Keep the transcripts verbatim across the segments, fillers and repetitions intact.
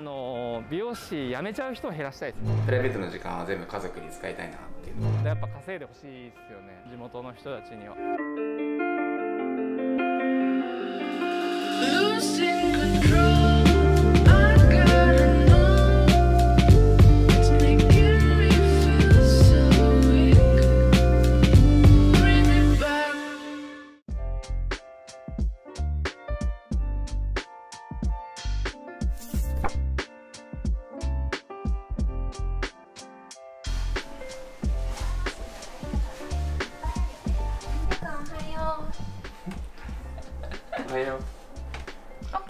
あの美容師辞めちゃう人を減らしたいですね。プライベートの時間は全部家族に使いたいなっていうので、やっぱ稼いでほしいですよね、地元の人たちには。Losing control.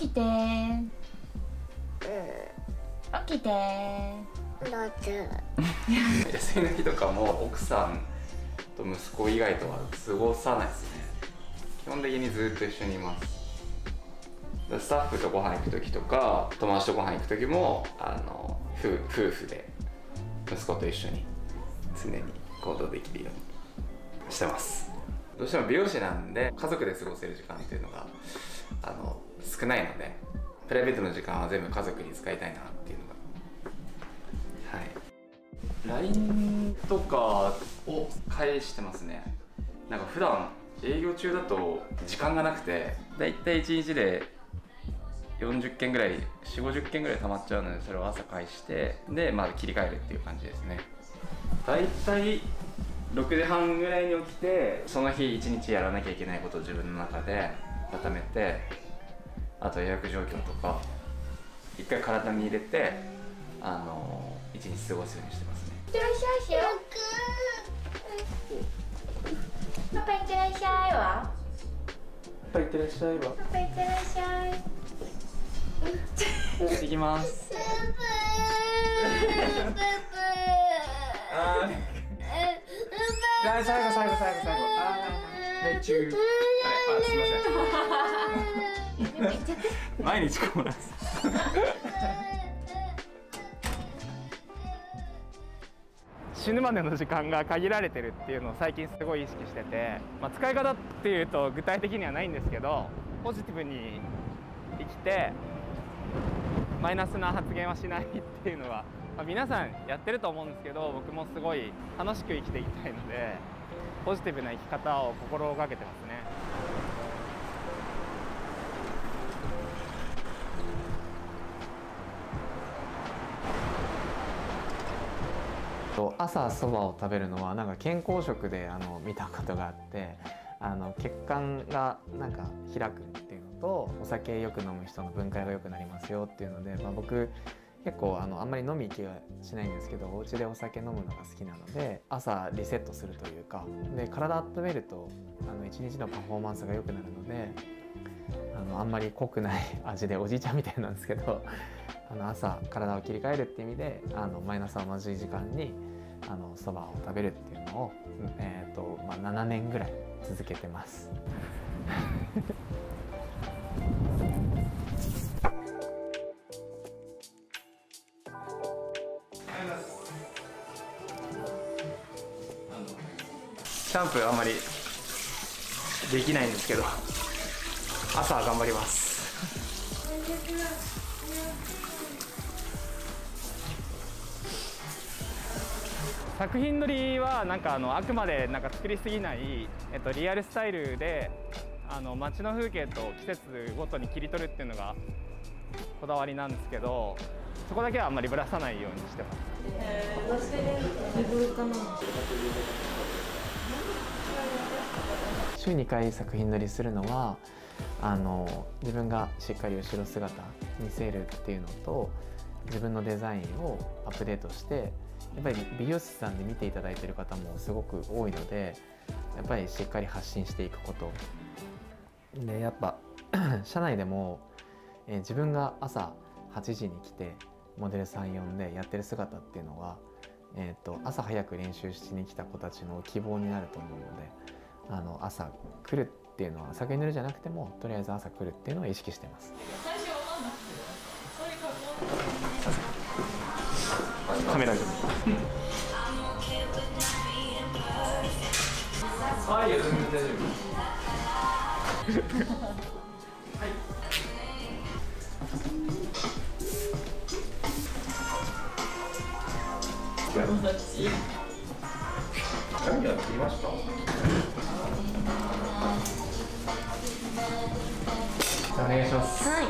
起きてー、うん、起きてー。休みの日とかも奥さんと息子以外とは過ごさないですね。基本的にずっと一緒にいます。スタッフとご飯行く時とか友達とご飯行く時もあの夫婦で息子と一緒に常に行動できるようにしてます。どうしても美容師なんで家族で過ごせる時間っていうのがあの少ないので、プライベートの時間は全部家族に使いたいなっていうのが、はい。ライン とかを返してますね。なんか普段営業中だと時間がなくて、だいたいいちにちでよんじゅっけんぐらい、よんじゅう、ごじゅっけんぐらい溜まっちゃうので、それを朝返してでまあ切り替えるっていう感じですね。だいたいろくじはんぐらいに起きて、その日いちにちやらなきゃいけないことを自分の中で固めて、あと予約状況とか一回体に入れて、あのー、一日過ごすようにしてますね。いってらっしゃい、ひろくん。パパいってらっしゃいは。パパいってらっしゃいは。パパいってらっしゃい。行きます。ああ。最後最後最後最後。ああ。中。あ、すみません。毎日こうなんです死ぬまでの時間が限られてるっていうのを最近すごい意識してて、まあ、使い方っていうと具体的にはないんですけど、ポジティブに生きてマイナスな発言はしないっていうのは、まあ、皆さんやってると思うんですけど、僕もすごい楽しく生きていきたいのでポジティブな生き方を心がけてますね。朝そばを食べるのはなんか健康食であの見たことがあって、あの血管がなんか開くっていうのと、お酒よく飲む人の分解が良くなりますよっていうので、まあ、僕結構あのあんまり飲み行きはしないんですけど、お家でお酒飲むのが好きなので朝リセットするというかで、体温めるとあのいちにちのパフォーマンスが良くなるので、あのあんまり濃くない味でおじいちゃんみたいなんですけど、あの朝体を切り替えるっていう意味であのマイナスはまずい時間にあのそばを食べるっていうのを、えーとまあ、ななねんぐらい続けてます。シャンプーあんまりできないんですけど、朝は頑張ります。作品撮りはなんか あのあくまでなんか作りすぎない、えっと、リアルスタイルであの街の風景と季節ごとに切り取るっていうのがこだわりなんですけど、そこだけはあんまりぶらさないようにしてます。えー、忘れる自分かな。週にかい作品撮りするのはあの自分がしっかり後ろ姿見せるっていうのと、自分のデザインをアップデートして、やっぱり美容師さんで見ていただいている方もすごく多いので、やっぱりしっかり発信していくことで、やっぱ社内でも、えー、自分が朝はちじに来てモデルさん呼んでやってる姿っていうのが、えー、と朝早く練習しに来た子たちの希望になると思うので、あの朝来るっていうのは作品塗るじゃなくてもとりあえず朝来るっていうのを意識してます。カメラで。はい、大丈夫。はい。友達。何が切りました？お願いします。はい。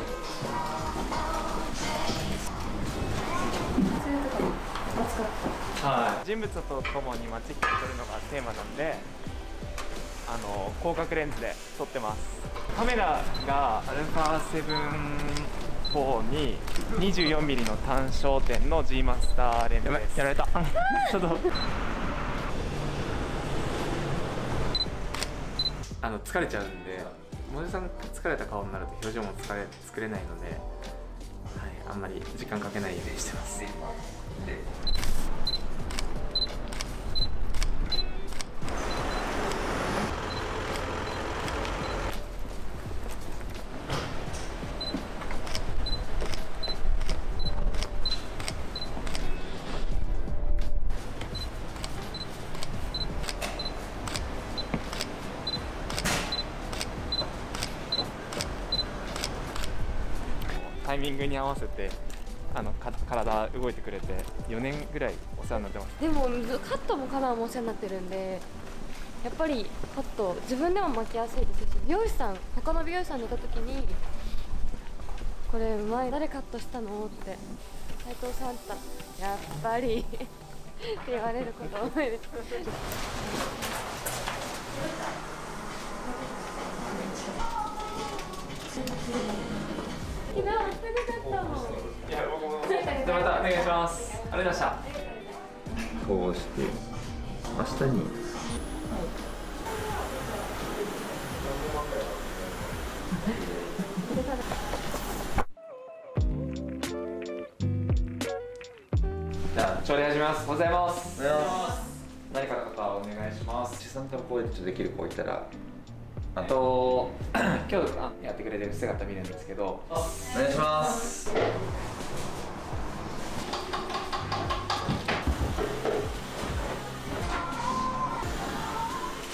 はい。人物とともに街を撮るのがテーマなんで、あの広角レンズで撮ってます。カメラがアルファセブンフォーに にじゅうよんミリ の単焦点の G マスターレンズです。やられたちょっとあの疲れちゃうんで、モデルさん疲れた顔になると表情も疲れ作れないので、はい、あんまり時間かけないようにしてますね。タイミングに合わせてあのか体動いてくれてよねんぐらいお世話になってます。でもカットもカラーもお世話になってるんで、やっぱりカット自分でも巻きやすいですし、美容師さん他の美容師さんにいた時に「これうまい、誰カットしたの?」って「斉藤さん」って「やっぱり」って言われること多いです昨日あったかかったもん。いや、僕も。じゃあまたお願いします。ありがとうございました。こうして明日に。じゃあ調理始めます。おはようございます。おはようございます。何かの方お願いします。資産家こうやってできる子いたら。あと今日やってくれてる姿見るんですけど、お願いします。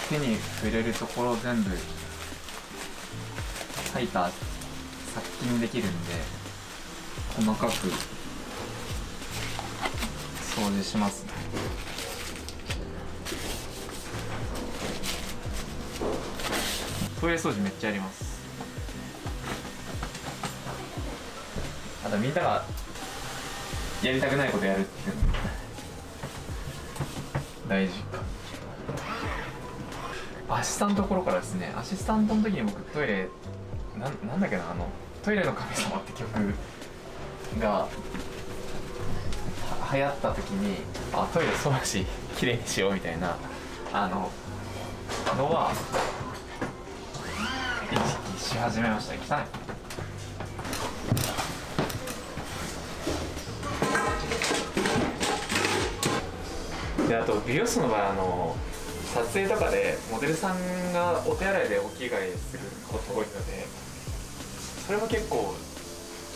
手に触れるところ全部サイター殺菌できるんで、細かく掃除しますね。トイレ掃除めっちゃやります。あとみんながやりたくないことやるっていうの大事か。アシスタントのところからですね、アシスタントの時に僕トイレ な, なんだっけな、あの「トイレの神様」って曲が流行った時に、あトイレ掃除きれいにしようみたいなあののは意識し始めました。汚い。で、あと美容室の場合、あの撮影とかでモデルさんがお手洗いでお着替えすること多いので、それは結構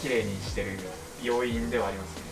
綺麗にしてる要因ではありますね。